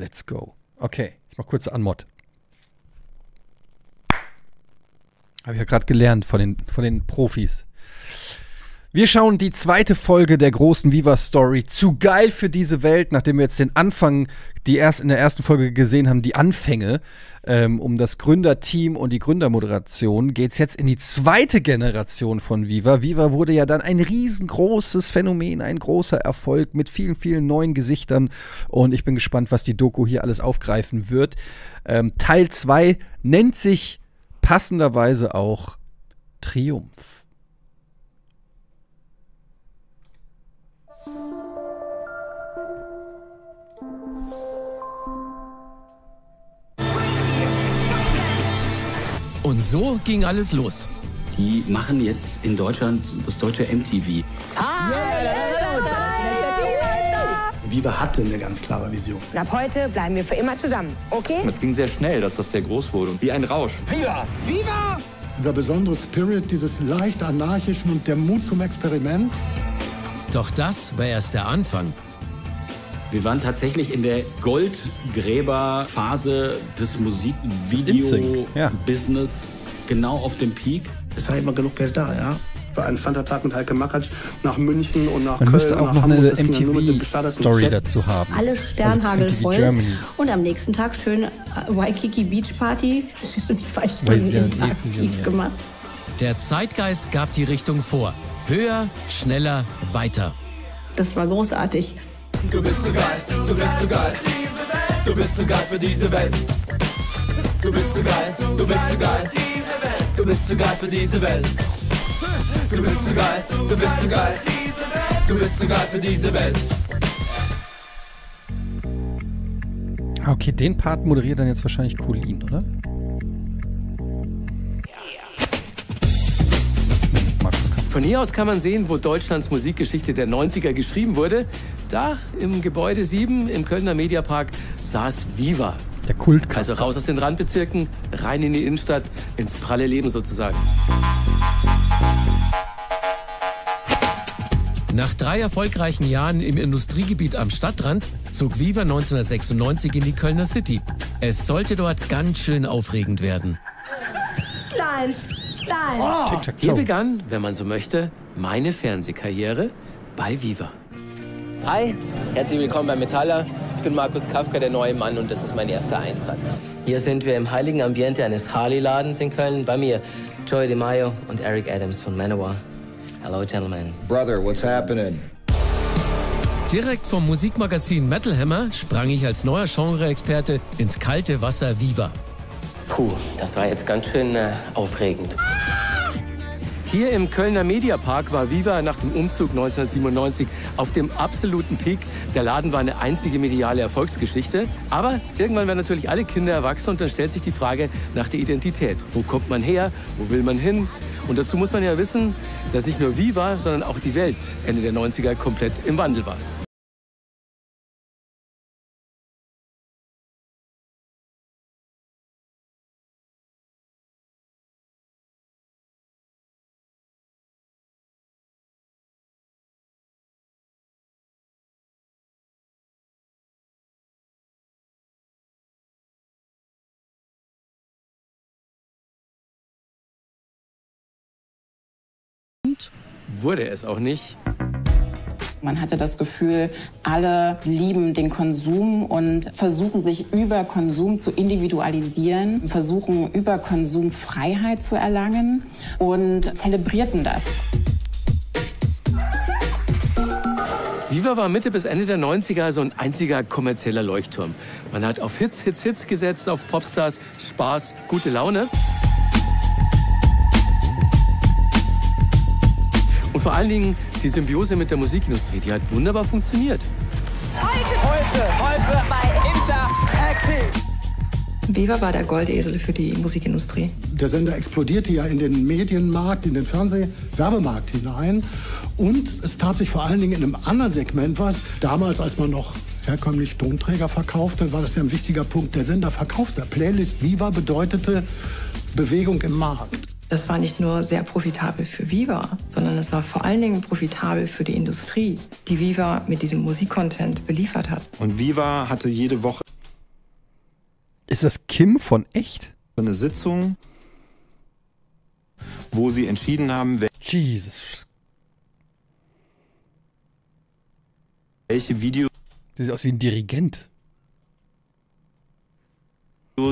Let's go. Okay, ich mach kurz Anmod. Habe ich ja gerade gelernt von den Profis. Wir schauen die zweite Folge der großen Viva-Story. Zu geil für diese Welt, nachdem wir jetzt den Anfang, in der ersten Folge gesehen haben, die Anfänge, um das Gründerteam und die Gründermoderation, geht es jetzt in die zweite Generation von Viva. Viva wurde ja dann ein riesengroßes Phänomen, ein großer Erfolg mit vielen, vielen neuen Gesichtern. Und ich bin gespannt, was die Doku hier alles aufgreifen wird. Teil 2 nennt sich passenderweise auch Triumph. Und so ging alles los. Die machen jetzt in Deutschland das deutsche MTV. Viva hatte eine ganz klare Vision. Und ab heute bleiben wir für immer zusammen, okay? Es ging sehr schnell, dass das sehr groß wurde. Wie ein Rausch. Viva! Viva! Dieser besondere Spirit, dieses leicht anarchischen und der Mut zum Experiment. Doch das war erst der Anfang. Wir waren tatsächlich in der Goldgräberphase des Musikvideo-Business, genau auf dem Peak. Es war immer genug Geld da, ja. War ein Fanta-Tag mit Heike Makatsch nach München und nach Köln. Man müsste auch noch eine MTV-Story dazu haben. Alle Sternhagel voll. Und am nächsten Tag schön Waikiki Beach Party. 2 Stunden aktiv gemacht. Der Zeitgeist gab die Richtung vor. Höher, schneller, weiter. Das war großartig. Du bist zu geil, du bist zu geil, du bist zu geil für diese Welt. Du bist zu geil, du bist zu geil, du bist zu geil für diese Welt. Du bist zu geil, du bist zu geil, du bist zu geil für diese Welt. Okay, den Part moderiert dann jetzt wahrscheinlich Colin, oder? Von hier aus kann man sehen, wo Deutschlands Musikgeschichte der 90er geschrieben wurde. Da, im Gebäude 7 im Kölner Mediapark, saß Viva. Der Kultkampf. Also raus aus den Randbezirken, rein in die Innenstadt, ins pralle Leben sozusagen. Nach 3 erfolgreichen Jahren im Industriegebiet am Stadtrand zog Viva 1996 in die Kölner City. Es sollte dort ganz schön aufregend werden. Klein. Oh, hier begann, wenn man so möchte, meine Fernsehkarriere bei Viva. Hi, herzlich willkommen bei Metaller. Ich bin Markus Kafka, der neue Mann, und das ist mein erster Einsatz. Hier sind wir im heiligen Ambiente eines Harley-Ladens in Köln. Bei mir Joey DeMaio und Eric Adams von Manowar. Hello, gentlemen. Brother, what's happening? Direkt vom Musikmagazin Metal Hammer sprang ich als neuer Genre-Experte ins kalte Wasser Viva. Puh, das war jetzt ganz schön aufregend. Hier im Kölner Mediapark war Viva nach dem Umzug 1997 auf dem absoluten Peak. Der Laden war eine einzige mediale Erfolgsgeschichte. Aber irgendwann werden natürlich alle Kinder erwachsen und dann stellt sich die Frage nach der Identität. Wo kommt man her? Wo will man hin? Und dazu muss man ja wissen, dass nicht nur Viva, sondern auch die Welt Ende der 90er komplett im Wandel war. Wurde es auch nicht. Man hatte das Gefühl, alle lieben den Konsum und versuchen sich über Konsum zu individualisieren, versuchen über Konsum Freiheit zu erlangen und zelebrierten das. Viva war Mitte bis Ende der 90er so ein einziger kommerzieller Leuchtturm. Man hat auf Hits, Hits, Hits gesetzt, auf Popstars, Spaß, gute Laune. Und vor allen Dingen die Symbiose mit der Musikindustrie, die hat wunderbar funktioniert. Heute bei Interaktiv. Viva war der Goldesel für die Musikindustrie. Der Sender explodierte ja in den Medienmarkt, in den Fernsehwerbemarkt hinein. Und es tat sich vor allen Dingen in einem anderen Segment was. Damals, als man noch herkömmlich Tonträger verkaufte, war das ja ein wichtiger Punkt. Der Sender verkaufte Playlist. Viva bedeutete Bewegung im Markt. Das war nicht nur sehr profitabel für Viva, sondern es war vor allen Dingen profitabel für die Industrie, die Viva mit diesem Musikcontent beliefert hat. Und Viva hatte jede Woche Ist das Kim von echt? Eine Sitzung, wo sie entschieden haben, welche Videos... Das sieht aus wie ein Dirigent.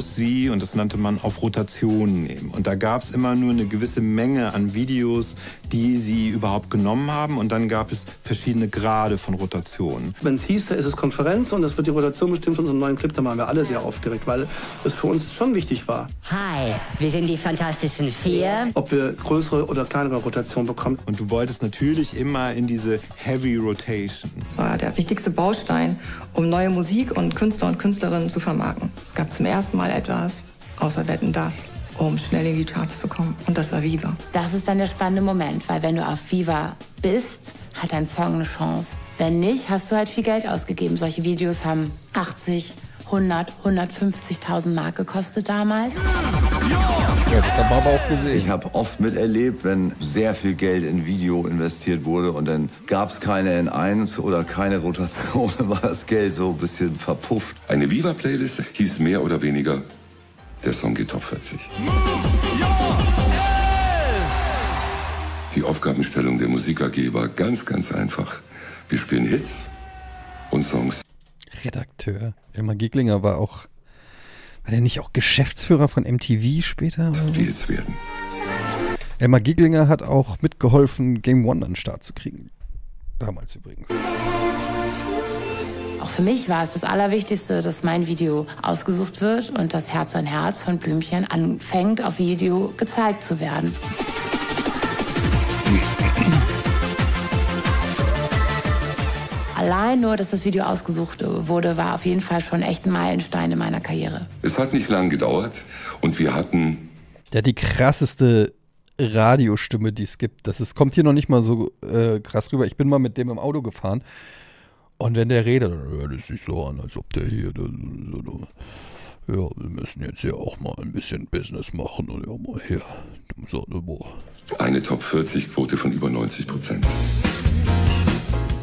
Sie, und das nannte man, auf Rotation nehmen. Und da gab es immer nur eine gewisse Menge an Videos, die sie überhaupt genommen haben. Und dann gab es verschiedene Grade von Rotationen. Wenn es hieß, es ist Konferenz und es wird die Rotation bestimmt von unserem neuen Clip, dann waren wir alle sehr aufgeregt, weil es für uns schon wichtig war. Hi, wir sind die Fantastischen Vier. Ob wir größere oder kleinere Rotation bekommen. Und du wolltest natürlich immer in diese Heavy Rotation. Das war der wichtigste Baustein, um neue Musik und Künstler und Künstlerinnen zu vermarkten. Es gab zum ersten Mal etwas, außer Wetten, das, um schnell in die Charts zu kommen. Und das war Viva. Das ist dann der spannende Moment, weil wenn du auf Viva bist, hat dein Song eine Chance. Wenn nicht, hast du halt viel Geld ausgegeben. Solche Videos haben 80, 100, 150.000 Mark gekostet damals. Ja, das haben wir aber auch gesehen. Ich habe oft miterlebt, wenn sehr viel Geld in Video investiert wurde und dann gab es keine N1 oder keine Rotation, dann war das Geld so ein bisschen verpufft. Eine Viva-Playlist hieß mehr oder weniger, der Song geht Top 40. Die Aufgabenstellung der Musik AG war ganz, ganz einfach. Wir spielen Hits und Songs. Redakteur. Elmar Giecklinger war auch... War der nicht auch Geschäftsführer von MTV später? Die jetzt werden. Elmar Giecklinger hat auch mitgeholfen, Game One an den Start zu kriegen. Damals übrigens. Auch für mich war es das Allerwichtigste, dass mein Video ausgesucht wird und das Herz an Herz von Blümchen anfängt, auf Video gezeigt zu werden. Allein nur, dass das Video ausgesucht wurde, war auf jeden Fall schon echt ein Meilenstein in meiner Karriere. Es hat nicht lange gedauert und wir hatten... Der hat die krasseste Radiostimme, die es gibt. Das kommt hier noch nicht mal so krass rüber. Ich bin mal mit dem im Auto gefahren und wenn der redet, dann hört es sich so an, als ob der hier... Ja, wir müssen jetzt hier auch mal ein bisschen Business machen und ja, mal hier. Eine Top-40-Quote von über 90%.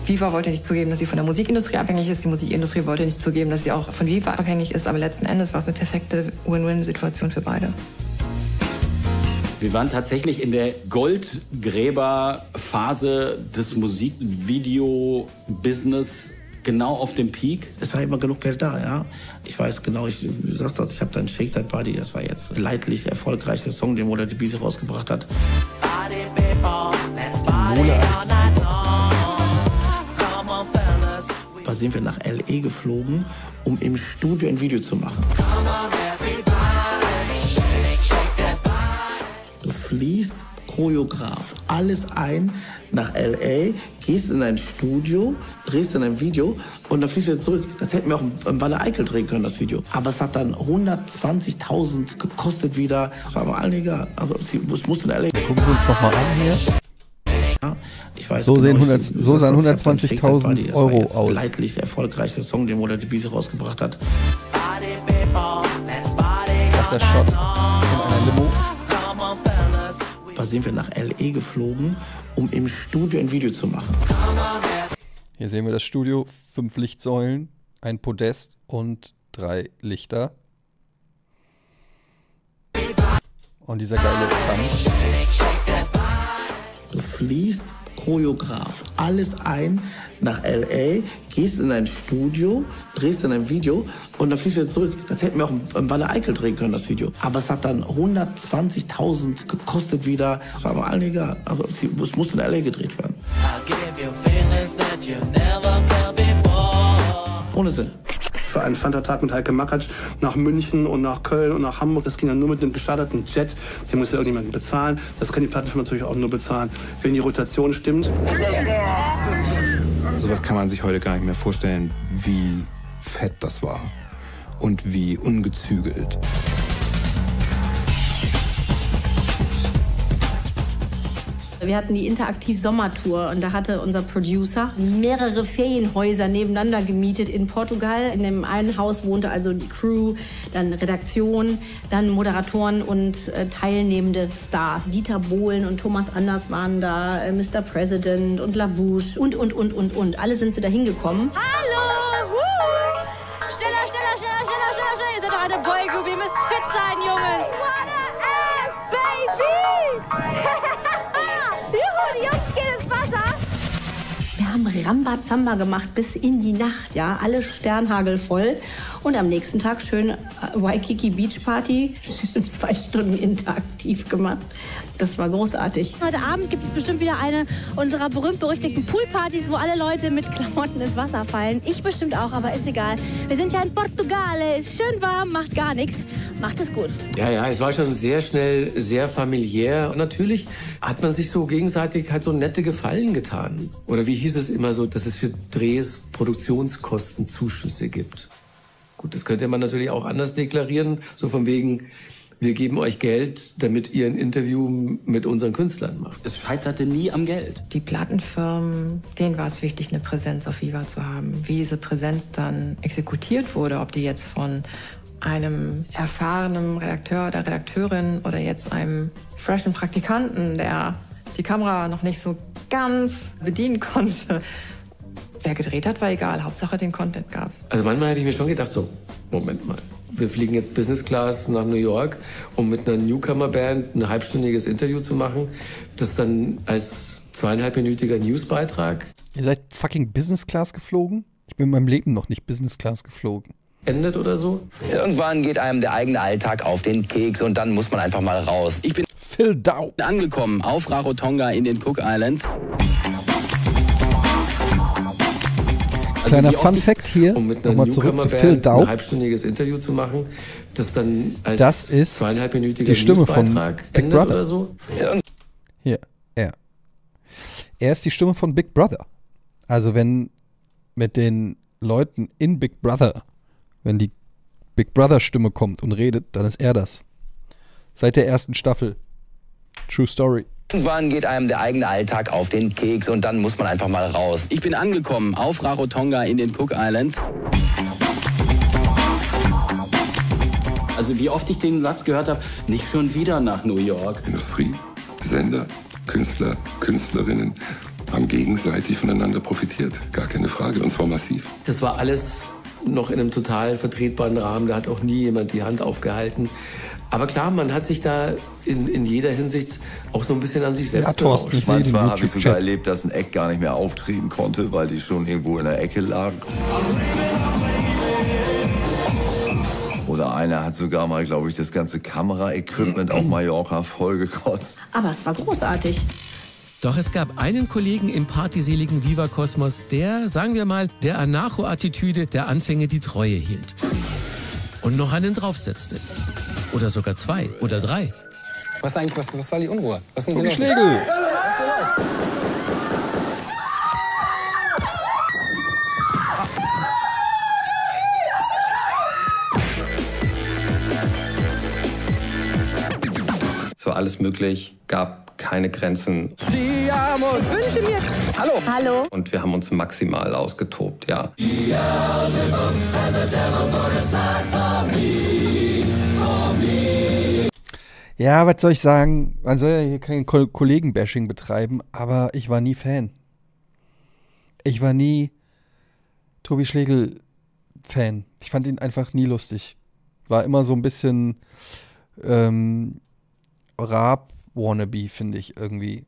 Viva wollte nicht zugeben, dass sie von der Musikindustrie abhängig ist. Die Musikindustrie wollte nicht zugeben, dass sie auch von Viva abhängig ist. Aber letzten Endes war es eine perfekte Win-Win-Situation für beide. Wir waren tatsächlich in der Goldgräberphase des Musikvideo-Business genau auf dem Peak. Es war immer genug Geld da, ja. Ich weiß genau, du sagst das, ich habe dann Shake That Body. Das war jetzt leidlich erfolgreich, der Song, den Mona DeBee rausgebracht hat. Party people, let's party all night long. Da sind wir nach L.A. geflogen, um im Studio ein Video zu machen. Du fließt Choreograf alles ein nach L.A., gehst in ein Studio, drehst dann ein Video und dann fließt wieder zurück. Das hätten wir auch im Baller Eikel drehen können, das Video. Aber es hat dann 120.000 gekostet wieder. Das war aber allen egal. Aber es musste in L.A. Gucken wir uns noch mal an hier. Ich weiß, so genau, so sahen 120.000 Euro aus. Leidlich erfolgreich, der Song, den Mona DeBee rausgebracht hat. Das ist der Shot in einer Limo. Da sind wir nach L.A. geflogen, um im Studio ein Video zu machen. Hier sehen wir das Studio, 5 Lichtsäulen, ein Podest und 3 Lichter. Und dieser geile Tanz. Du fließt Choreograf alles ein nach L.A., gehst in ein Studio, drehst dann ein Video und dann fließt wieder zurück. Das hätten wir auch im Baller Eikel drehen können, das Video. Aber es hat dann 120.000 gekostet wieder. Das war aber allen egal. Aber es musste in L.A. gedreht werden. Ohne Sinn. Für einen Fantatag mit Heike Makatsch nach München und nach Köln und nach Hamburg. Das ging dann nur mit einem gestarteten Jet. Den muss ja irgendjemanden bezahlen. Das kann die Plattenfirma natürlich auch nur bezahlen, wenn die Rotation stimmt. Sowas kann man sich heute gar nicht mehr vorstellen, wie fett das war und wie ungezügelt. Wir hatten die Interaktiv-Sommertour und da hatte unser Producer mehrere Ferienhäuser nebeneinander gemietet in Portugal. In dem einen Haus wohnte also die Crew, dann Redaktion, dann Moderatoren und teilnehmende Stars. Dieter Bohlen und Thomas Anders waren da, Mr. President und La Bouche und. Alle sind sie da hingekommen. Hallo! Schneller, schneller, schneller, schneller, schneller, schneller, gerade Boygroup. Ihr müsst fit sein, Jungen. What a ass, baby! Juhu, die Jungs gehen ins Wasser. Wir haben Rambazamba gemacht bis in die Nacht, ja. Alle Sternhagel voll. Und am nächsten Tag schön Waikiki Beach Party. 2 Stunden interaktiv gemacht. Das war großartig. Heute Abend gibt es bestimmt wieder eine unserer berühmt-berüchtigten Poolpartys, wo alle Leute mit Klamotten ins Wasser fallen. Ich bestimmt auch, aber ist egal. Wir sind ja in Portugal, ist schön warm, macht gar nichts. Macht es gut. Ja, ja, es war schon sehr schnell, sehr familiär. Und natürlich hat man sich so gegenseitig halt so nette Gefallen getan. Oder wie hieß es immer so, dass es für Drehs Produktionskostenzuschüsse gibt. Gut, das könnte man natürlich auch anders deklarieren, so von wegen, wir geben euch Geld, damit ihr ein Interview mit unseren Künstlern macht. Es scheiterte nie am Geld. Die Plattenfirmen, denen war es wichtig, eine Präsenz auf Viva zu haben. Wie diese Präsenz dann exekutiert wurde, ob die jetzt von einem erfahrenen Redakteur oder Redakteurin oder jetzt einem freshen Praktikanten, der die Kamera noch nicht so ganz bedienen konnte, wer gedreht hat, war egal. Hauptsache, den Content gab's. Also manchmal hätte ich mir schon gedacht, so, Moment mal, wir fliegen jetzt Business Class nach New York, um mit einer Newcomer-Band ein halbstündiges Interview zu machen, das dann als 2,5-minütiger Newsbeitrag... Ihr seid fucking Business Class geflogen? Ich bin in meinem Leben noch nicht Business Class geflogen. ...endet oder so? Irgendwann geht einem der eigene Alltag auf den Keks und dann muss man einfach mal raus. Ich bin Phil Dow angekommen auf Rarotonga in den Cook Islands. Kleiner Fun-Fact hier, um nochmal zurück zu Phil Dow. Ein halbstündiges Interview zu machen, das dann als das ist 2,5-minütiger die Stimme von Big Brother oder so. Hier, er. Er ist die Stimme von Big Brother. Also wenn mit den Leuten in Big Brother, wenn die Big Brother-Stimme kommt und redet, dann ist er das. Seit der ersten Staffel. True Story. Irgendwann geht einem der eigene Alltag auf den Keks und dann muss man einfach mal raus. Ich bin angekommen auf Rarotonga in den Cook Islands. Also wie oft ich den Satz gehört habe, nicht schon wieder nach New York. Industrie, Sender, Künstler, Künstlerinnen haben gegenseitig voneinander profitiert. Gar keine Frage, und zwar massiv. Das war alles noch in einem total vertretbaren Rahmen. Da hat auch nie jemand die Hand aufgehalten. Aber klar, man hat sich da in jeder Hinsicht auch so ein bisschen an sich selbst gerauscht. Manchmal habe ich sogar erlebt, dass ein Eck gar nicht mehr auftreten konnte, weil die schon irgendwo in der Ecke lagen. Oder einer hat sogar mal, glaube ich, das ganze Kamera-Equipment auf Mallorca vollgekotzt. Aber es war großartig. Doch es gab einen Kollegen im partyseligen Viva-Kosmos, der, sagen wir mal, der Anarcho-Attitüde der Anfänge die Treue hielt. Und noch einen draufsetzte. Oder sogar 2 oder 3. Was eigentlich, was soll die Unruhe? Was sind die Schläge? Es war alles möglich, gab keine Grenzen. Wünsche mir. Hallo. Hallo. Und wir haben uns maximal ausgetobt, ja. Ja, was soll ich sagen? Man soll ja hier kein Kollegenbashing betreiben, aber ich war nie Fan. Ich war nie Tobi Schlegel Fan. Ich fand ihn einfach nie lustig. War immer so ein bisschen Raab-Wannabe, finde ich irgendwie.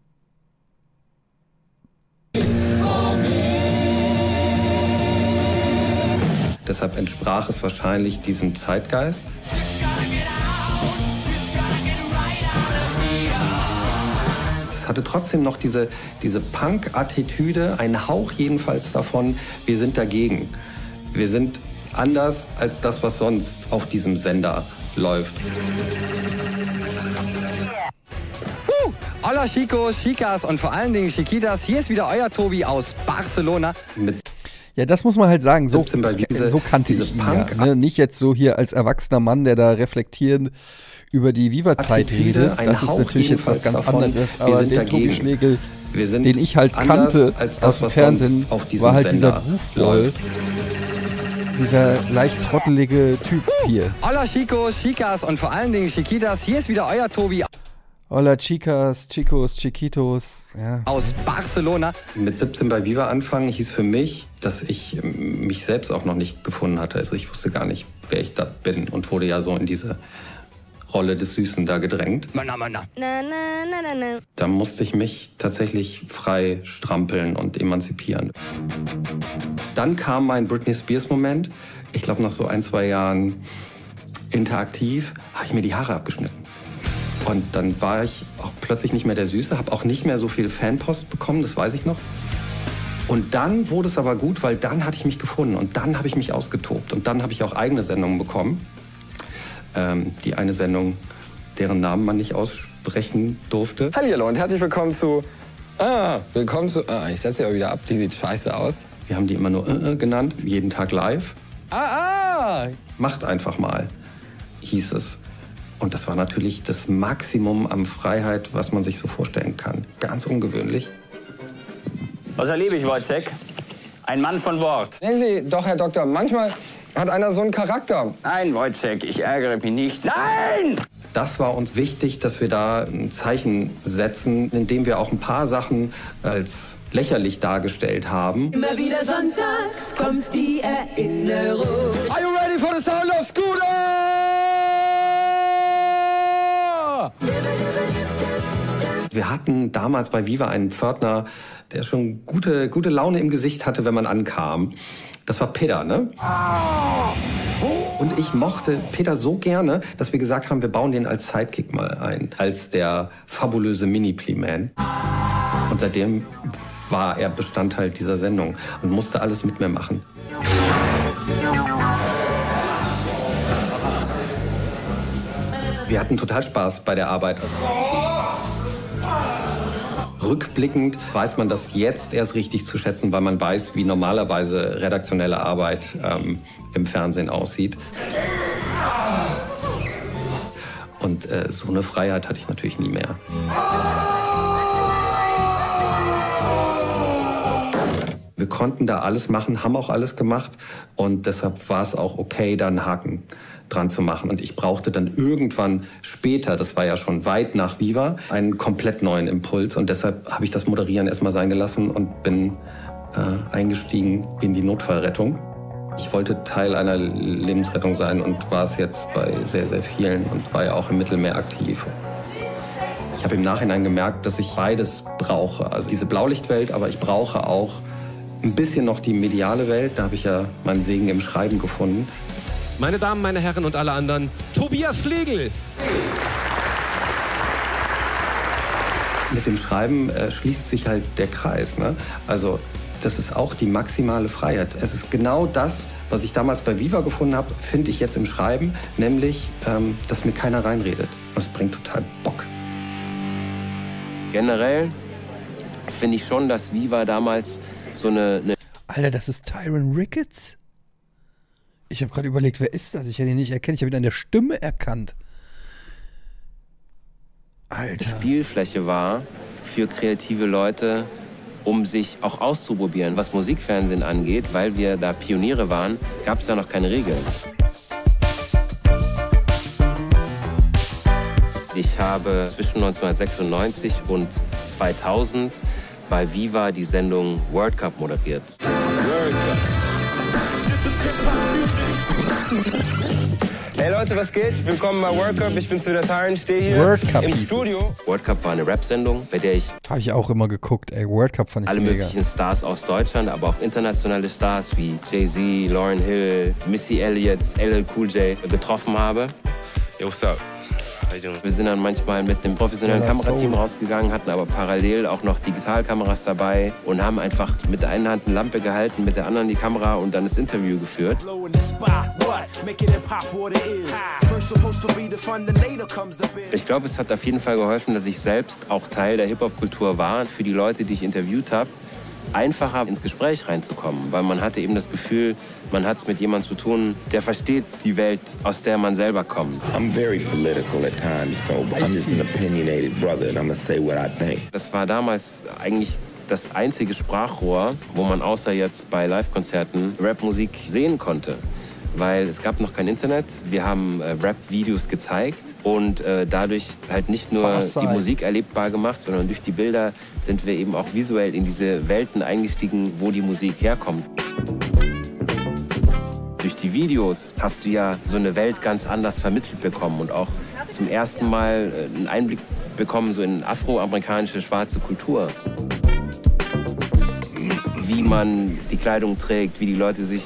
Deshalb entsprach es wahrscheinlich diesem Zeitgeist. Hatte trotzdem noch diese Punk-Attitüde, einen Hauch jedenfalls davon, wir sind dagegen. Wir sind anders als das, was sonst auf diesem Sender läuft. Hola Chicos, Chicas und vor allen Dingen Chiquitas, hier ist wieder euer Tobi aus Barcelona. Ja, das muss man halt sagen, so kannte ich ihn ja, ne? Nicht jetzt so hier als erwachsener Mann, der da reflektierend über die Viva-Zeit rede. Das ist natürlich jetzt was ganz anderes, aber den Tobi Schlegel, den ich halt kannte aus dem Fernsehen, war halt dieser Rufroll, dieser leicht trottelige Typ hier. Hola Chicos, Chicas und vor allen Dingen Chiquitas, hier ist wieder euer Tobi. Hola Chicas, Chicos, Chiquitos. Ja. Aus Barcelona. Mit 17 bei Viva anfangen hieß für mich, dass ich mich selbst auch noch nicht gefunden hatte. Also ich wusste gar nicht, wer ich da bin und wurde ja so in diese Rolle des Süßen da gedrängt. Na, na, na. Na, na, na, na. Da musste ich mich tatsächlich frei strampeln und emanzipieren. Dann kam mein Britney Spears-Moment. Ich glaube, nach so 1, 2 Jahren interaktiv habe ich mir die Haare abgeschnitten. Und dann war ich auch plötzlich nicht mehr der Süße, habe auch nicht mehr so viel Fanpost bekommen, das weiß ich noch. Und dann wurde es aber gut, weil dann hatte ich mich gefunden und dann habe ich mich ausgetobt. Und dann habe ich auch eigene Sendungen bekommen. Die eine Sendung, deren Namen man nicht aussprechen durfte. Hallihallo und herzlich willkommen zu... ich setze ja wieder ab, die sieht scheiße aus. Wir haben die immer nur genannt, jeden Tag live. Macht einfach mal, hieß es. Und das war natürlich das Maximum an Freiheit, was man sich so vorstellen kann. Ganz ungewöhnlich. Was erlebe ich, Wojciech? Ein Mann von Wort. Nennen Sie doch, Herr Doktor, manchmal hat einer so einen Charakter. Nein, Wojciech, ich ärgere mich nicht. Nein! Das war uns wichtig, dass wir da ein Zeichen setzen, indem wir auch ein paar Sachen als lächerlich dargestellt haben. Immer wieder sonntags kommt die Erinnerung. Are you ready for the sound of Scooter? Wir hatten damals bei Viva einen Pförtner, der schon gute Laune im Gesicht hatte, wenn man ankam. Das war Peter, ne? Und ich mochte Peter so gerne, dass wir gesagt haben, wir bauen den als Sidekick mal ein. Als der fabulöse Mini-Plee-Man. Und seitdem war er Bestandteil dieser Sendung und musste alles mit mir machen. Wir hatten total Spaß bei der Arbeit. Rückblickend weiß man das jetzt erst richtig zu schätzen, weil man weiß, wie normalerweise redaktionelle Arbeit im Fernsehen aussieht. Und so eine Freiheit hatte ich natürlich nie mehr. Wir konnten da alles machen, haben auch alles gemacht und deshalb war es auch okay, da einen Haken dran zu machen. Und ich brauchte dann irgendwann später, das war ja schon weit nach Viva, einen komplett neuen Impuls und deshalb habe ich das Moderieren erstmal sein gelassen und bin eingestiegen in die Notfallrettung. Ich wollte Teil einer Lebensrettung sein und war es jetzt bei sehr, sehr vielen und war ja auch im Mittelmeer aktiv. Ich habe im Nachhinein gemerkt, dass ich beides brauche. Also diese Blaulichtwelt, aber ich brauche auch ein bisschen noch die mediale Welt, da habe ich ja meinen Segen im Schreiben gefunden. Meine Damen, meine Herren und alle anderen, Tobias Schlegel! Mit dem Schreiben schließt sich halt der Kreis, ne? Also das ist auch die maximale Freiheit. Es ist genau das, was ich damals bei Viva gefunden habe, finde ich jetzt im Schreiben, nämlich, dass mir keiner reinredet. Das bringt total Bock. Generell finde ich schon, dass Viva damals so eine... Alter, das ist Tyron Ricketts? Ich habe gerade überlegt, wer ist das? Ich hätte ihn nicht erkannt. Ich habe ihn an der Stimme erkannt. Alter. Die Spielfläche war für kreative Leute, um sich auch auszuprobieren, was Musikfernsehen angeht, weil wir da Pioniere waren, gab es da noch keine Regeln. Ich habe zwischen 1996 und 2000 bei Viva die Sendung World Cup moderiert. World Cup. Hey Leute, was geht? Willkommen bei World Cup. Ich bin's wieder, Taren, stehe hier World Cup im Studio. World Cup war eine Rap-Sendung, bei der ich... Habe ich auch immer geguckt, ey. World Cup fand ich alle mega. Alle möglichen Stars aus Deutschland, aber auch internationale Stars wie Jay Z, Lauren Hill, Missy Elliott, LL Cool J getroffen habe. Yo, what's up? Wir sind dann manchmal mit einem professionellen Kamerateam rausgegangen, hatten aber parallel auch noch Digitalkameras dabei und haben einfach mit der einen Hand eine Lampe gehalten, mit der anderen die Kamera und dann das Interview geführt. Ich glaube, es hat auf jeden Fall geholfen, dass ich selbst auch Teil der Hip-Hop-Kultur war. Für die Leute, die ich interviewt habe, einfacher ins Gespräch reinzukommen, weil man hatte eben das Gefühl, man hat es mit jemandem zu tun, der versteht die Welt, aus der man selber kommt. Das war damals eigentlich das einzige Sprachrohr, wo man außer jetzt bei Live-Konzerten Rap-Musik sehen konnte. weil es gab noch kein Internet. Wir haben Rap-Videos gezeigt und dadurch halt nicht nur die Musik erlebbar gemacht, sondern durch die Bilder sind wir eben auch visuell in diese Welten eingestiegen, wo die Musik herkommt. Durch die Videos hast du ja so eine Welt ganz anders vermittelt bekommen und auch zum ersten Mal einen Einblick bekommen so in afroamerikanische schwarze Kultur. Wie man die Kleidung trägt, wie die Leute sich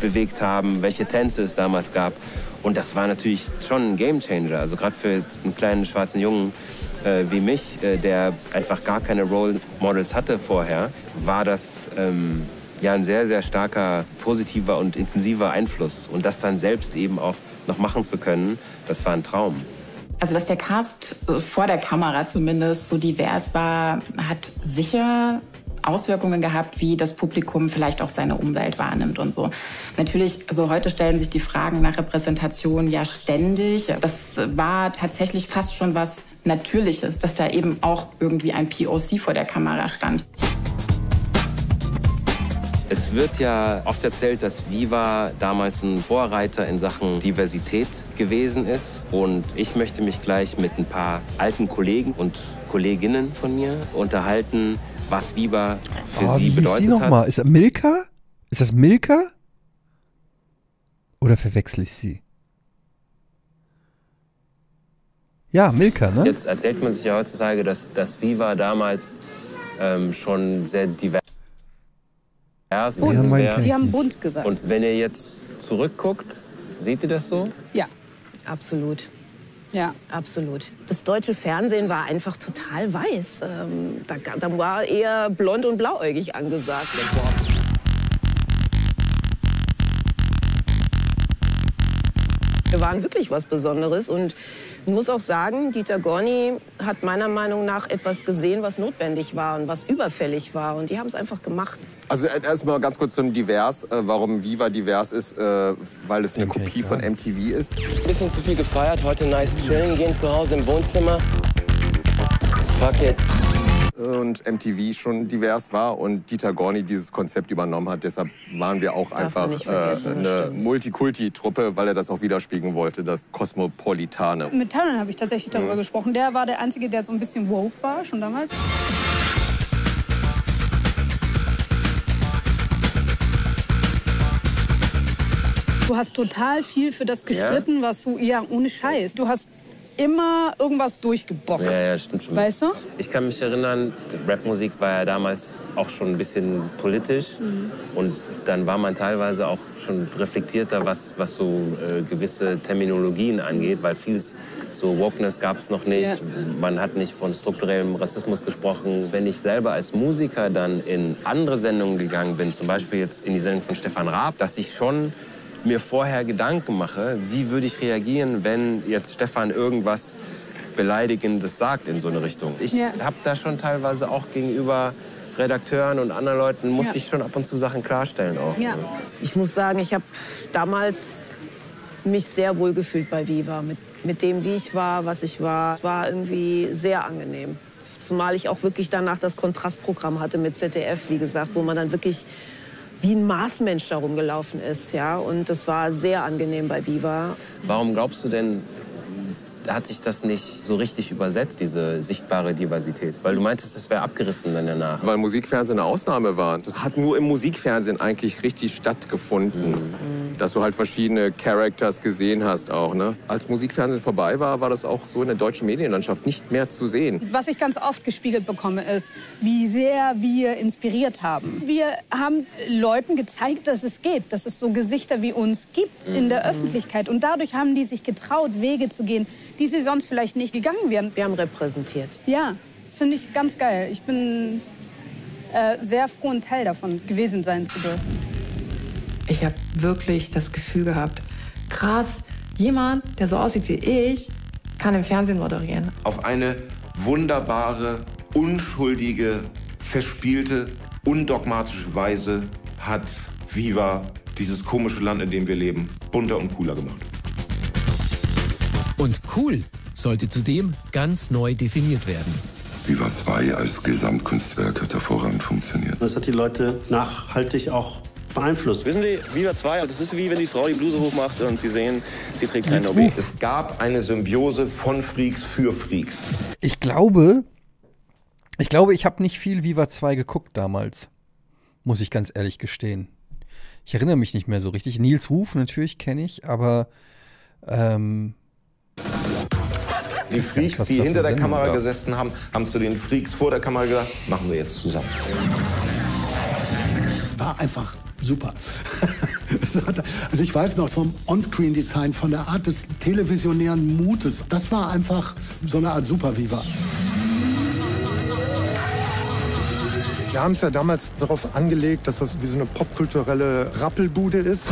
bewegt haben, welche Tänze es damals gab. Und das war natürlich schon ein Gamechanger. Also gerade für einen kleinen schwarzen Jungen wie mich, der einfach gar keine Role Models hatte vorher, war das ja ein sehr, sehr starker, positiver und intensiver Einfluss. Und das dann selbst eben auch noch machen zu können, das war ein Traum. Also, dass der Cast vor der Kamera zumindest so divers war, hat sicher Auswirkungen gehabt, wie das Publikum vielleicht auch seine Umwelt wahrnimmt und so. Natürlich, also heute stellen sich die Fragen nach Repräsentation ja ständig. Das war tatsächlich fast schon was Natürliches, dass da eben auch irgendwie ein POC vor der Kamera stand. Es wird ja oft erzählt, dass Viva damals ein Vorreiter in Sachen Diversität gewesen ist. Und ich möchte mich gleich mit ein paar alten Kollegen und Kolleginnen von mir unterhalten, was Viva für sie bedeutet hat. Nochmal? Ist das Milka? Ist das Milka? Oder verwechsel ich sie? Ja, Milka, ne? Jetzt erzählt man sich ja heutzutage, dass Viva damals schon sehr divers war. Die haben bunt gesagt. Und wenn ihr jetzt zurückguckt, seht ihr das so? Ja, absolut. Ja, absolut. Das deutsche Fernsehen war einfach total weiß. Da war eher blond und blauäugig angesagt. Wir waren wirklich was Besonderes und ich muss auch sagen, Dieter Gorny hat meiner Meinung nach etwas gesehen, was notwendig war und was überfällig war und die haben es einfach gemacht. Also erstmal ganz kurz zum Divers, warum Viva divers ist, weil es eine Kopie von MTV ist. Ein bisschen zu viel gefeiert, heute nice chillen, gehen zu Hause im Wohnzimmer. Fuck it. Und MTV schon divers war und Dieter Gorny dieses Konzept übernommen hat. Deshalb waren wir auch einfach eine Multikulti-Truppe, weil er das auch widerspiegeln wollte, das Kosmopolitane. Mit Taren habe ich tatsächlich darüber gesprochen. Der war der Einzige, der so ein bisschen woke war, schon damals. Du hast total viel für das gestritten, was du, ja, ohne Scheiß. Du hast immer irgendwas durchgeboxt. Ja, ja, stimmt schon. Weißt du? Ich kann mich erinnern, Rapmusik war ja damals auch schon ein bisschen politisch. Und dann war man teilweise auch schon reflektierter, was so gewisse Terminologien angeht, weil vieles, so Wokeness gab es noch nicht. Ja. Man hat nicht von strukturellem Rassismus gesprochen. Wenn ich selber als Musiker dann in andere Sendungen gegangen bin, zum Beispiel jetzt in die Sendung von Stefan Raab, dass ich schon mir vorher Gedanken mache, wie würde ich reagieren, wenn jetzt Stefan irgendwas Beleidigendes sagt in so eine Richtung. Ich habe da schon teilweise auch gegenüber Redakteuren und anderen Leuten, musste ich schon ab und zu Sachen klarstellen auch. Ja. Ich muss sagen, ich habe damals mich sehr wohl gefühlt bei Viva, mit dem, wie ich war, was ich war. Es war irgendwie sehr angenehm. Zumal ich auch wirklich danach das Kontrastprogramm hatte mit ZDF, wie gesagt, wo man dann wirklich wie ein Marsmensch da rumgelaufen ist, ja. Und das war sehr angenehm bei Viva. Warum glaubst du denn, hat sich das nicht so richtig übersetzt, diese sichtbare Diversität? Weil du meintest, das wäre abgerissen dann danach. Weil Musikfernsehen eine Ausnahme war. Das hat nur im Musikfernsehen eigentlich richtig stattgefunden. Dass du halt verschiedene Characters gesehen hast auch, ne? Als Musikfernsehen vorbei war, war das auch so in der deutschen Medienlandschaft nicht mehr zu sehen. Was ich ganz oft gespiegelt bekomme, ist, wie sehr wir inspiriert haben. Wir haben Leuten gezeigt, dass es geht, dass es so Gesichter wie uns gibt in der Öffentlichkeit. Und dadurch haben die sich getraut, Wege zu gehen, die sie sonst vielleicht nicht gegangen wären. Wir haben repräsentiert. Ja, finde ich ganz geil. Ich bin sehr froh, ein Teil davon gewesen sein zu dürfen. Ich habe wirklich das Gefühl gehabt, krass, jemand, der so aussieht wie ich, kann im Fernsehen moderieren. Auf eine wunderbare, unschuldige, verspielte, undogmatische Weise hat Viva dieses komische Land, in dem wir leben, bunter und cooler gemacht. Und cool sollte zudem ganz neu definiert werden. Viva 2 als Gesamtkunstwerk hat hervorragend funktioniert. Das hat die Leute nachhaltig auch beeinflusst. Wissen Sie, Viva 2, das ist wie wenn die Frau die Bluse hochmacht und Sie sehen, sie trägt kein Nobby. Es gab eine Symbiose von Freaks für Freaks. Ich glaube, ich habe nicht viel Viva 2 geguckt damals. Muss ich ganz ehrlich gestehen. Ich erinnere mich nicht mehr so richtig. Nils Ruf natürlich kenne ich, aber die Freaks, die hinter der Kamera gesessen haben, haben zu den Freaks vor der Kamera gesagt, machen wir jetzt zusammen. Es war einfach super. Also ich weiß noch vom Onscreen-Design, von der Art des televisionären Mutes. Das war einfach so eine Art Super-Viva. Wir haben es ja damals darauf angelegt, dass das wie so eine popkulturelle Rappelbude ist.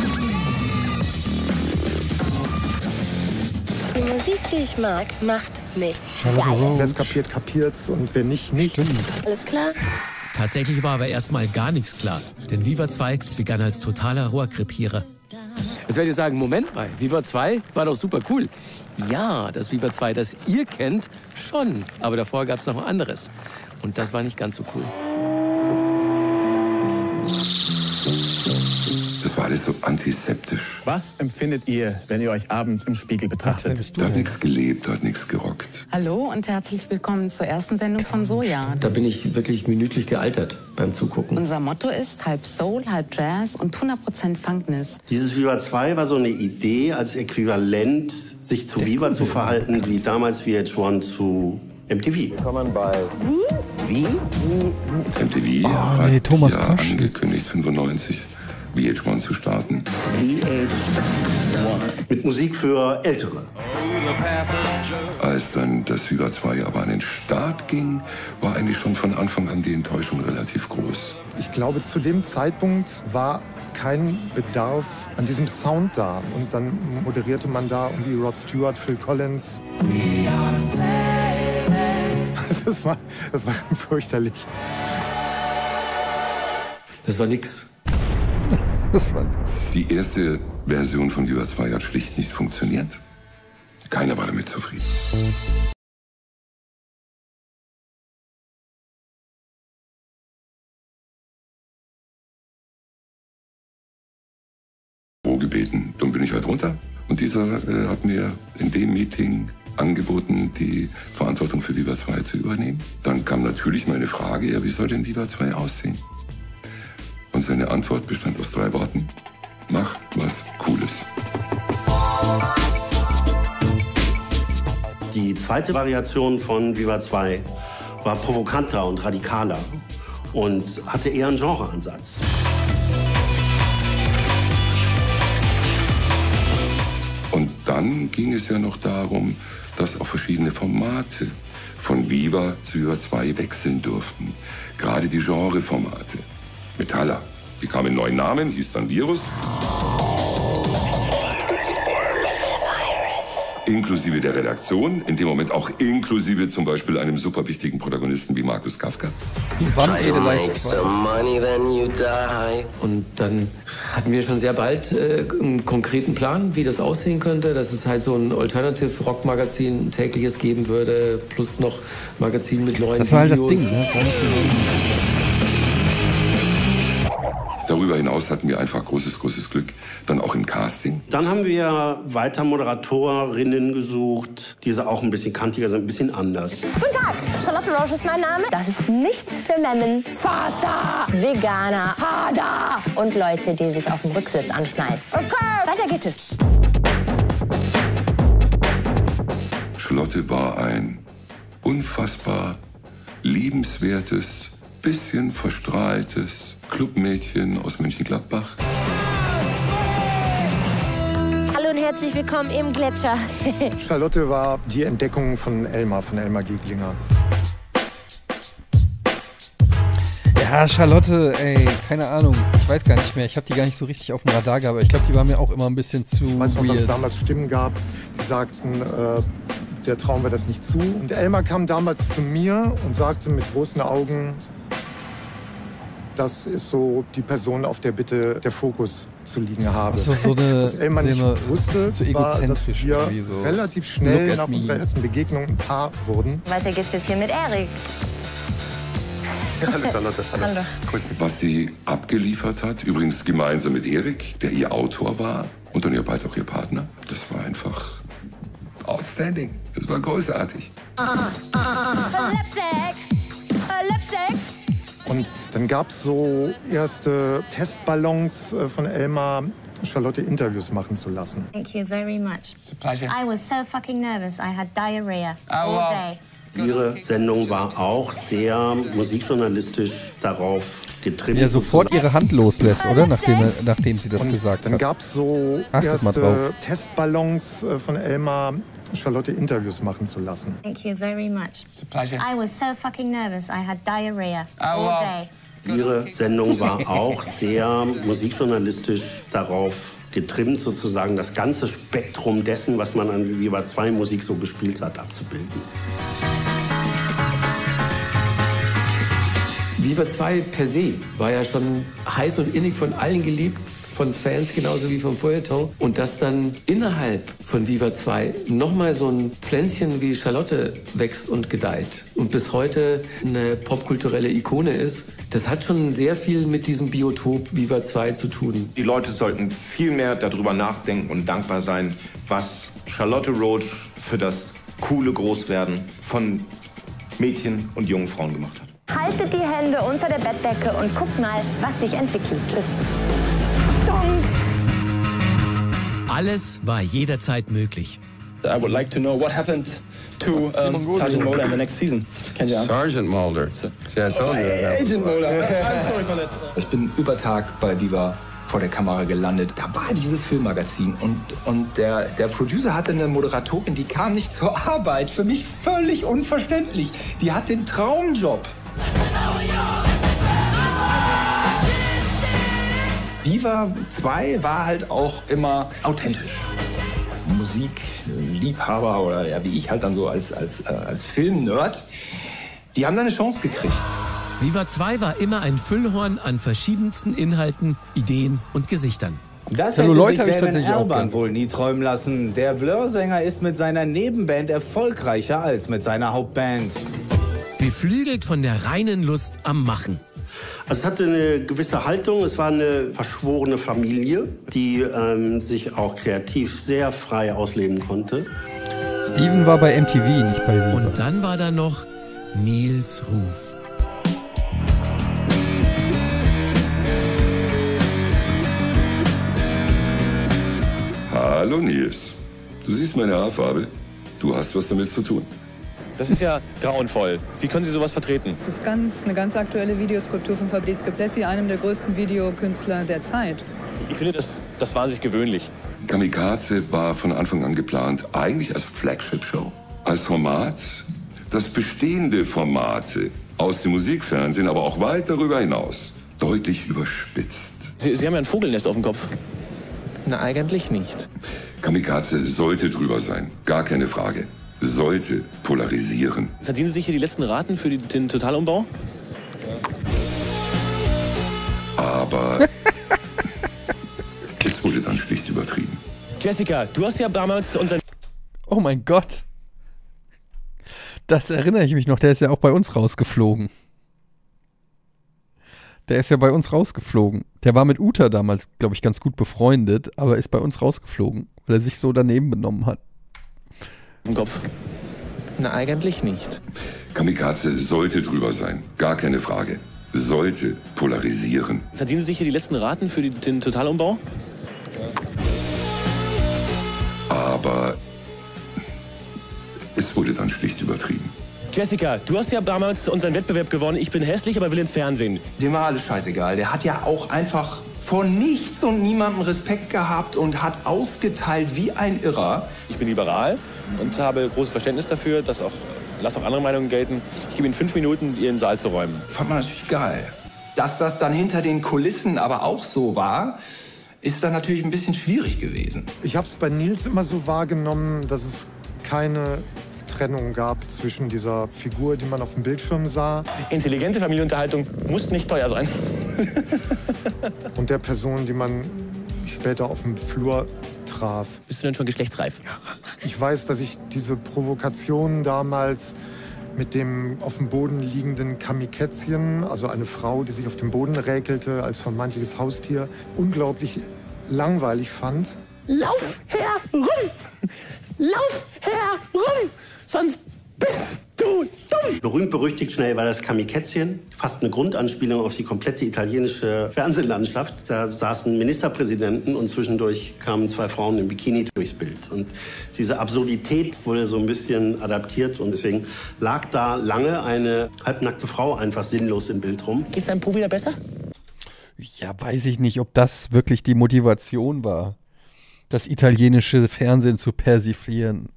Die Musik, die ich mag, macht mich. Wer es kapiert, kapiert's und wer nicht, nicht. Alles klar? Tatsächlich war aber erstmal gar nichts klar, denn Viva 2 begann als totaler Rohrkrepierer. Jetzt werdet ihr sagen, Moment mal, Viva 2 war doch super cool. Ja, das Viva 2, das ihr kennt, schon. Aber davor gab es noch anderes. Und das war nicht ganz so cool. Das war alles so antiseptisch. Was empfindet ihr, wenn ihr euch abends im Spiegel betrachtet? Da hat nichts gelebt, da hat nichts gerockt. Hallo und herzlich willkommen zur ersten Sendung von Soja. Da bin ich wirklich minütlich gealtert beim Zugucken. Unser Motto ist halb Soul, halb Jazz und 100% Funkness. Dieses Viva 2 war so eine Idee, als äquivalent sich zu Viva zu verhalten, wie damals VH1 zu MTV. Willkommen bei MTV hat Thomas angekündigt, 95 VH1 zu starten. Mit Musik für Ältere. Als dann das Viva 2 aber an den Start ging, war eigentlich schon von Anfang an die Enttäuschung relativ groß. Ich glaube, zu dem Zeitpunkt war kein Bedarf an diesem Sound da. Und dann moderierte man da irgendwie Rod Stewart, Phil Collins. Das war fürchterlich. Das war nix. Die erste Version von Viva 2 hat schlicht nicht funktioniert. Keiner war damit zufrieden. Gebeten. Dann bin ich halt runter. Und dieser hat mir in dem Meeting angeboten, die Verantwortung für Viva 2 zu übernehmen. Dann kam natürlich meine Frage, ja, wie soll denn Viva 2 aussehen? Und seine Antwort bestand aus 3 Worten. Mach was Cooles. Die zweite Variation von Viva 2 war provokanter und radikaler und hatte eher einen Genreansatz. Und dann ging es ja noch darum, dass auch verschiedene Formate von Viva zu Viva 2 wechseln durften. Gerade die Genreformate. Metaller, die kamen in neuen Namen, hieß dann Virus. Inklusive der Redaktion, in dem Moment auch inklusive zum Beispiel einem super wichtigen Protagonisten wie Markus Kafka. Und dann hatten wir schon sehr bald einen konkreten Plan, wie das aussehen könnte, dass es halt so ein Alternative-Rock-Magazin tägliches geben würde, plus noch Magazin mit neuen Videos. Das war halt das Ding, ne? Darüber hinaus hatten wir einfach großes Glück, dann auch im Casting. Dann haben wir weiter Moderatorinnen gesucht, die auch ein bisschen kantiger sind, ein bisschen anders. Guten Tag, Charlotte Roche ist mein Name. Das ist nichts für Memmen. Faster, Veganer, Harder und Leute, die sich auf dem Rücksitz anschneiden. Okay, weiter geht es. Charlotte war ein unfassbar liebenswertes, bisschen verstrahltes Clubmädchen aus Mönchengladbach. Hallo und herzlich willkommen im Gletscher. Charlotte war die Entdeckung von Elmar Giecklinger. Ja, Charlotte, ey, keine Ahnung. Ich weiß gar nicht mehr. Ich habe die gar nicht so richtig auf dem Radar gehabt. Aber ich glaube, die war mir auch immer ein bisschen zu weird. Ich weiß noch, dass es damals Stimmen gab, die sagten, der trauen wir das nicht zu. Und Elmar kam damals zu mir und sagte mit großen Augen, das ist so die Person, auf der bitte der Fokus zu liegen habe. Also so eine, was Elmar nicht wusste, zu egozentrisch war, dass wir so relativ schnell nach unserer ersten Begegnung ein Paar wurden. Weiter geht's jetzt hier mit Erik. Hallo Charlotte. Hallo. Grüß dich. Was sie abgeliefert hat, übrigens gemeinsam mit Erik, der ihr Autor war und dann ihr bald auch ihr Partner, das war einfach outstanding. Das war großartig. Und dann gab es so erste Testballons von Elmar, Charlotte Interviews machen zu lassen. Thank you very much. It's a pleasure. I was so fucking nervous. I had diarrhea all day. Ihre Sendung war auch sehr musikjournalistisch darauf getrimmt. Ja, sofort ihre Hand loslässt, oder? Nachdem sie das gesagt hat. Dann gab es so erste Testballons von Elmar, Charlotte Interviews machen zu lassen. Thank you very much. It's a pleasure. I was so fucking nervous. I had diarrhea all day. Ihre Sendung war auch sehr musikjournalistisch darauf getrimmt, sozusagen das ganze Spektrum dessen, was man an Viva 2 Musik so gespielt hat, abzubilden. Viva 2 per se war ja schon heiß und innig von allen geliebt, von Fans genauso wie vom Feuilleton. Und dass dann innerhalb von Viva 2 nochmal so ein Pflänzchen wie Charlotte wächst und gedeiht und bis heute eine popkulturelle Ikone ist, das hat schon sehr viel mit diesem Biotop Viva 2 zu tun. Die Leute sollten viel mehr darüber nachdenken und dankbar sein, was Charlotte Roche für das coole Großwerden von Mädchen und jungen Frauen gemacht hat. Haltet die Hände unter der Bettdecke und guckt mal, was sich entwickelt ist. Alles war jederzeit möglich. I would like to know what happened to Sergeant Mulder in the next season. Kennt ihr? Sergeant Mulder. Agent Mulder. I'm sorry for that. Ich bin über Tag bei Viva vor der Kamera gelandet. Da war dieses Filmmagazin und der Producer hatte eine Moderatorin, die kam nicht zur Arbeit. Für mich völlig unverständlich. Die hat den Traumjob. Viva 2 war halt auch immer authentisch. Musikliebhaber oder ja, wie ich halt dann so als Film-Nerd, die haben da eine Chance gekriegt. Viva 2 war immer ein Füllhorn an verschiedensten Inhalten, Ideen und Gesichtern. Das hätte sich Damon Albarn wohl nie träumen lassen. Der Blur-Sänger ist mit seiner Nebenband erfolgreicher als mit seiner Hauptband. Beflügelt von der reinen Lust am Machen. Also es hatte eine gewisse Haltung, es war eine verschworene Familie, die sich auch kreativ sehr frei ausleben konnte. Steven war bei MTV, nicht bei Viva. Und dann war da noch Nils Ruf. Hallo Nils, du siehst meine Haarfarbe, du hast was damit zu tun. Das ist ja grauenvoll. Wie können Sie sowas vertreten? Das ist eine ganz aktuelle Videoskulptur von Fabrizio Plessi, einem der größten Videokünstler der Zeit. Ich finde das wahnsinnig gewöhnlich. Kamikaze war von Anfang an geplant, eigentlich als Flagship-Show, als Format, das bestehende Formate aus dem Musikfernsehen, aber auch weit darüber hinaus, deutlich überspitzt. Sie haben ja ein Vogelnest auf dem Kopf. Na, eigentlich nicht. Kamikaze sollte drüber sein, gar keine Frage. Sollte polarisieren. Verdienen Sie sich hier die letzten Raten für den Totalumbau? Aber es wurde dann schlicht übertrieben. Jessica, du hast ja damals unseren... Oh mein Gott. Das erinnere ich mich noch. Der ist ja auch bei uns rausgeflogen. Der ist ja bei uns rausgeflogen. Der war mit Uta damals, glaube ich, ganz gut befreundet, aber ist bei uns rausgeflogen, weil er sich so daneben benommen hat. Im Kopf? Na, eigentlich nicht. Kamikaze sollte drüber sein, gar keine Frage. Sollte polarisieren. Verdienen Sie sich hier die letzten Raten für den Totalumbau? Aber es wurde dann schlicht übertrieben. Jessica, du hast ja damals unseren Wettbewerb gewonnen. Ich bin hässlich, aber will ins Fernsehen. Dem war alles scheißegal. Der hat ja auch einfach vor nichts und niemandem Respekt gehabt und hat ausgeteilt wie ein Irrer. Ich bin liberal und habe großes Verständnis dafür, dass lass auch andere Meinungen gelten. Ich gebe Ihnen 5 Minuten, Ihren Saal zu räumen. Fand man natürlich geil. Dass das dann hinter den Kulissen aber auch so war, ist dann natürlich ein bisschen schwierig gewesen. Ich habe es bei Nils immer so wahrgenommen, dass es keine Trennung gab zwischen dieser Figur, die man auf dem Bildschirm sah. Intelligente Familienunterhaltung muss nicht teuer sein. Und der Person, die man später auf dem Flur traf. Bist du denn schon geschlechtsreif? Ich weiß, dass ich diese Provokation damals mit dem auf dem Boden liegenden Kamikätzchen, also eine Frau, die sich auf dem Boden räkelte als vermeintliches Haustier, unglaublich langweilig fand. Lauf herum! Lauf herum! Sonst bist du dumm! Berühmt-berüchtigt schnell war das Kamikätzchen. Fast eine Grundanspielung auf die komplette italienische Fernsehlandschaft. Da saßen Ministerpräsidenten und zwischendurch kamen zwei Frauen im Bikini durchs Bild. Und diese Absurdität wurde so ein bisschen adaptiert. Und deswegen lag da lange eine halbnackte Frau einfach sinnlos im Bild rum. Geht's deinem Po wieder besser? Ja, weiß ich nicht, ob das wirklich die Motivation war, das italienische Fernsehen zu persiflieren.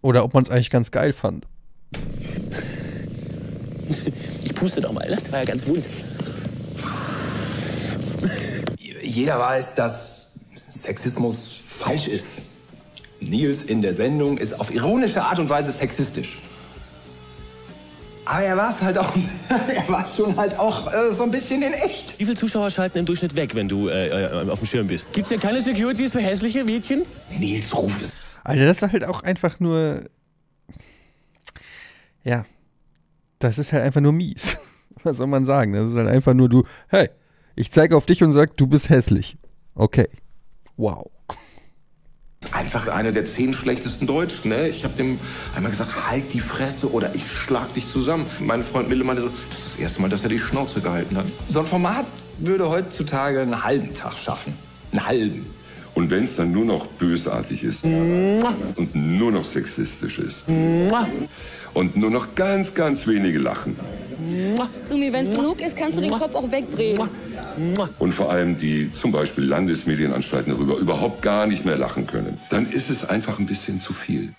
Oder ob man es eigentlich ganz geil fand. Ich puste doch mal, ne? Das war ja ganz wund. Jeder weiß, dass Sexismus falsch ist. Nils in der Sendung ist auf ironische Art und Weise sexistisch. Aber er war es halt auch, er war schon halt auch so ein bisschen in echt. Wie viele Zuschauer schalten im Durchschnitt weg, wenn du auf dem Schirm bist? Gibt's ja keine Securities für hässliche Mädchen? Nils Ruf ist... Alter, das ist halt auch einfach nur... Ja, das ist halt einfach nur mies. Was soll man sagen? Das ist halt einfach nur du, hey, ich zeige auf dich und sag, du bist hässlich. Okay. Wow. Einfach einer der 10 schlechtesten Deutschen, ne? Ich habe dem einmal gesagt, halt die Fresse oder ich schlag dich zusammen. Mein Freund Mille meinte so, das ist das erste Mal, dass er die Schnauze gehalten hat. So ein Format würde heutzutage einen halben Tag schaffen. Einen halben. Und wenn es dann nur noch bösartig ist und nur noch sexistisch ist und nur noch ganz, ganz wenige lachen. Sumi, wenn es genug ist, kannst du den Kopf auch wegdrehen. Und vor allem die zum Beispiel Landesmedienanstalten darüber überhaupt gar nicht mehr lachen können. Dann ist es einfach ein bisschen zu viel.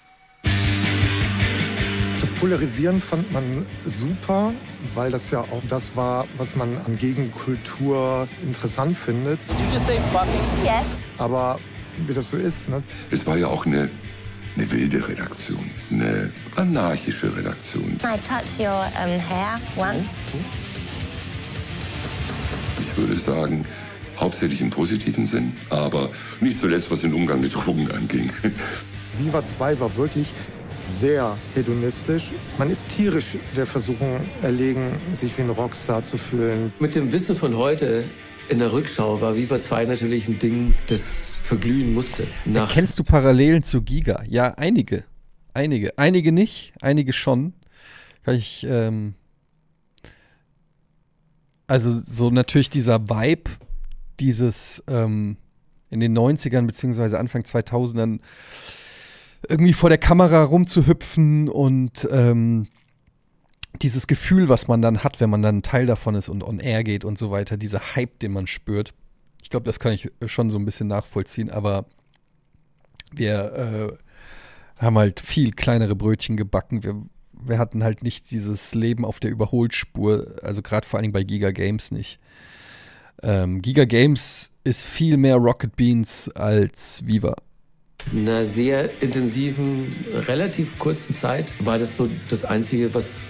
Das Polarisieren fand man super, weil das ja auch das war, was man an Gegenkultur interessant findet. Did you just say fucking? Yes. Aber wie das so ist, ne? Es war ja auch eine wilde Redaktion, eine anarchische Redaktion. I touch your hair once. Ich würde sagen, hauptsächlich im positiven Sinn, aber nicht zuletzt, was den Umgang mit Drogen anging. Viva 2 war wirklich sehr hedonistisch. Man ist tierisch der Versuchung erlegen, sich wie ein Rockstar zu fühlen. Mit dem Wissen von heute in der Rückschau war Viva 2 natürlich ein Ding, das verglühen musste. Erkennst du Parallelen zu Giga? Ja, einige. Einige. Einige nicht, einige schon. Ich, also so natürlich dieser Vibe, dieses in den 90ern bzw. Anfang 2000ern irgendwie vor der Kamera rumzuhüpfen und dieses Gefühl, was man dann hat, wenn man dann Teil davon ist und on air geht und so weiter, dieser Hype, den man spürt. Ich glaube, das kann ich schon so ein bisschen nachvollziehen, aber wir haben halt viel kleinere Brötchen gebacken. Wir hatten halt nicht dieses Leben auf der Überholspur, also gerade vor allem bei Giga Games nicht. Giga Games ist viel mehr Rocket Beans als Viva. In einer sehr intensiven, relativ kurzen Zeit war das so das Einzige, was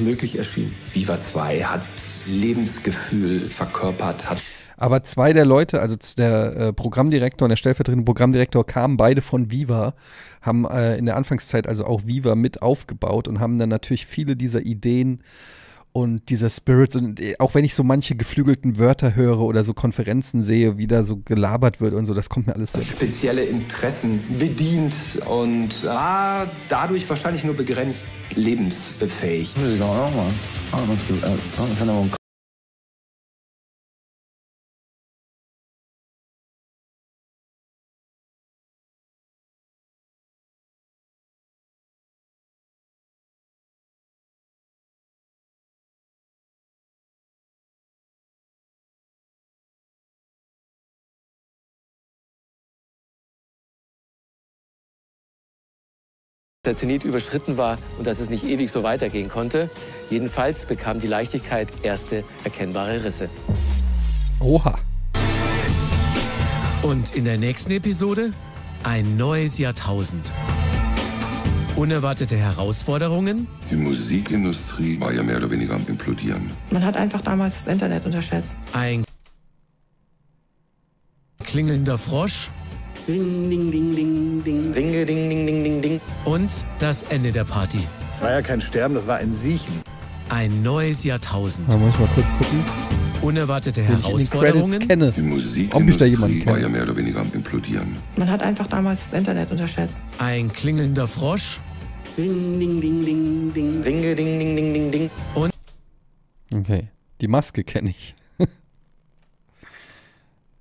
möglich erschien. Viva 2 hat Lebensgefühl verkörpert. Aber zwei der Leute, also der Programmdirektor und der stellvertretende Programmdirektor, kamen beide von Viva, haben in der Anfangszeit also auch Viva mit aufgebaut und haben dann natürlich viele dieser Ideen und dieser Spirits, und auch wenn ich so manche geflügelten Wörter höre oder so Konferenzen sehe, wie da so gelabert wird und so, das kommt mir alles so. Spezielle Interessen bedient und dadurch wahrscheinlich nur begrenzt lebensfähig. Der Zenit überschritten war und dass es nicht ewig so weitergehen konnte. Jedenfalls bekam die Leichtigkeit erste erkennbare Risse. Oha. Und in der nächsten Episode ein neues Jahrtausend. Unerwartete Herausforderungen. Die Musikindustrie war ja mehr oder weniger am Implodieren. Man hat einfach damals das Internet unterschätzt. Ein klingelnder Frosch. Ding, ding, ding, ding, ding. Ringe, ding, ding, ding, ding, ding. Und das Ende der Party. Das war ja kein Sterben, das war ein Siechen. Ein neues Jahrtausend. Da muss ich mal kurz gucken. Unerwartete Herausforderungen. Die Musikindustrie war ja mehr oder weniger am Implodieren. Man hat einfach damals das Internet unterschätzt. Ein klingelnder Frosch. Ding, ding, ding, ding, ding. Ringe, ding, ding, ding, ding, ding. Und okay, die Maske kenne ich.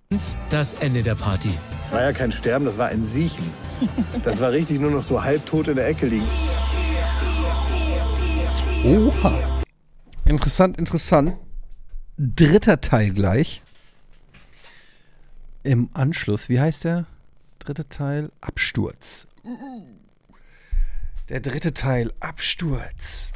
Und das Ende der Party. Das war ja kein Sterben, das war ein Siechen. Das war richtig nur noch so halbtot in der Ecke liegen. Oha. Interessant, interessant. Dritter Teil gleich. Im Anschluss, wie heißt der? Dritte Teil, Absturz. Der dritte Teil, Absturz.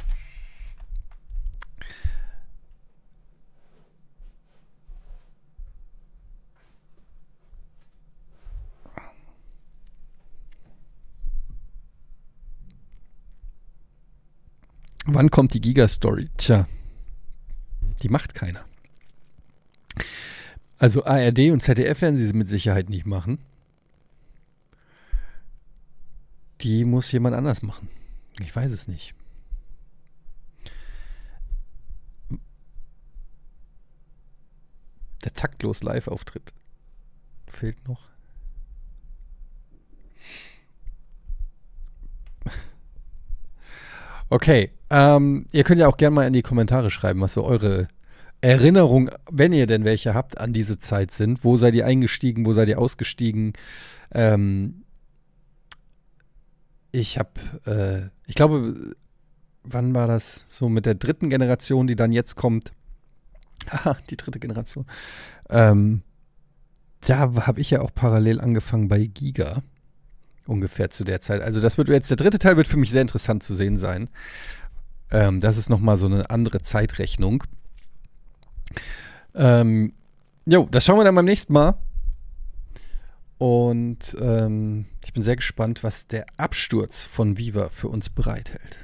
Wann kommt die Giga-Story? Tja, die macht keiner. Also ARD und ZDF werden sie mit Sicherheit nicht machen. Die muss jemand anders machen. Ich weiß es nicht. Der taktlos Live-Auftritt fehlt noch. Okay, ihr könnt ja auch gerne mal in die Kommentare schreiben, was so eure Erinnerungen, wenn ihr denn welche habt, an diese Zeit sind. Wo seid ihr eingestiegen, wo seid ihr ausgestiegen? Ich glaube, wann war das? So mit der dritten Generation, die dann jetzt kommt. Haha, die dritte Generation. Da habe ich ja auch parallel angefangen bei Giga. Ungefähr zu der Zeit. Also das wird jetzt, der dritte Teil wird für mich sehr interessant zu sehen sein. Das ist nochmal so eine andere Zeitrechnung. Jo, das schauen wir dann beim nächsten Mal. Und ich bin sehr gespannt, was der Absturz von Viva für uns bereithält.